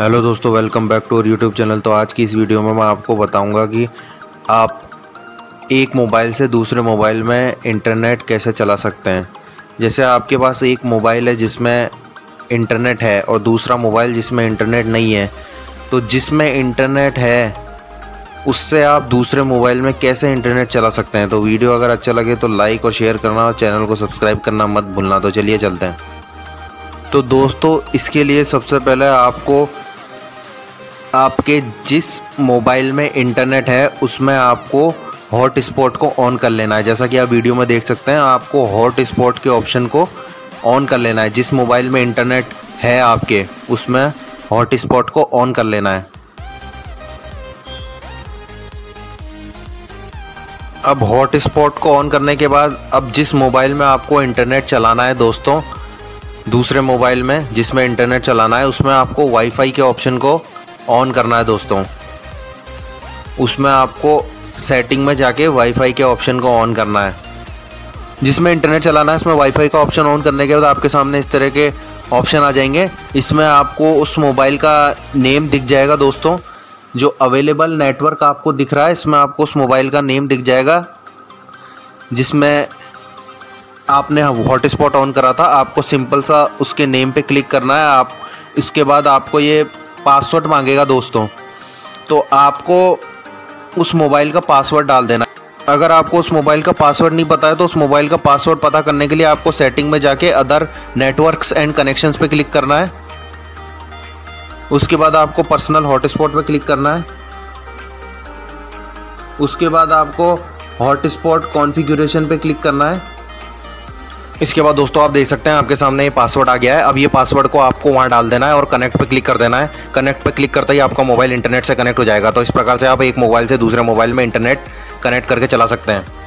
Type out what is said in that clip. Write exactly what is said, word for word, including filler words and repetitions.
Hello दोस्तों, welcome back to our YouTube channel. तो आज की इस वीडियो में मैं आपको बताऊंगा कि आप एक मोबाइल से दूसरे मोबाइल में इंटरनेट कैसे चला सकते हैं। जैसे आपके पास एक मोबाइल है जिसमें इंटरनेट है और दूसरा मोबाइल जिसमें इंटरनेट नहीं है, तो जिसमें इंटरनेट है उससे आप दूसरे मोबाइल में कैसे इंटरनेट चला सकते हैं। तो वीडियो अगर अच्छा लगे तो लाइक और शेयर करना और चैनल को सब्सक्राइब करना मत भूलना। तो चलिए चलते हैं। तो दोस्तों, इसके लिए सबसे पहले आपको आपके जिस मोबाइल में इंटरनेट है उसमें आपको हॉटस्पॉट को ऑन कर लेना है। जैसा कि आप वीडियो में देख सकते हैं, आपको हॉटस्पॉट के ऑप्शन को ऑन कर लेना है। जिस मोबाइल में इंटरनेट है आपके उसमें हॉटस्पॉट को ऑन कर लेना है। अब हॉटस्पॉट को ऑन करने के बाद अब जिस मोबाइल में आपको इंटरनेट चलाना है दोस्तों, दूसरे मोबाइल में जिसमें इंटरनेट चलाना है उसमें आपको वाईफाई के ऑप्शन को ऑन करना है दोस्तों। उसमें आपको सेटिंग में जाके वाईफाई के ऑप्शन को ऑन करना है। जिसमें इंटरनेट चलाना है उसमें वाईफाई का ऑप्शन ऑन करने के बाद आपके सामने इस तरह के ऑप्शन आ जाएंगे। इसमें आपको उस मोबाइल का नेम दिख जाएगा दोस्तों, जो अवेलेबल नेटवर्क आपको दिख रहा है इसमें आपको उस मोबाइल का नेम दिख जाएगा जिसमें आपने हॉटस्पॉट ऑन करा था। आपको सिंपल सा उसके नेम पे क्लिक करना है। आप इसके बाद आपको ये पासवर्ड मांगेगा दोस्तों, तो आपको उस मोबाइल का पासवर्ड डाल देना। अगर आपको उस मोबाइल का पासवर्ड नहीं पता है तो उस मोबाइल का पासवर्ड पता करने के लिए आपको सेटिंग में जाके अदर नेटवर्क्स एंड कनेक्शंस पे क्लिक करना है। उसके बाद आपको पर्सनल हॉटस्पॉट पे क्लिक करना है। उसके बाद आपको हॉटस्पॉट कॉन्फ़िगरेशन पे क्लिक करना है। इसके बाद दोस्तों आप देख सकते हैं आपके सामने ये पासवर्ड आ गया है। अब ये पासवर्ड को आपको वहाँ डाल देना है और कनेक्ट पे क्लिक कर देना है। कनेक्ट पे क्लिक करते ही आपका मोबाइल इंटरनेट से कनेक्ट हो जाएगा। तो इस प्रकार से आप एक मोबाइल से दूसरे मोबाइल में इंटरनेट कनेक्ट करके चला सकते हैं।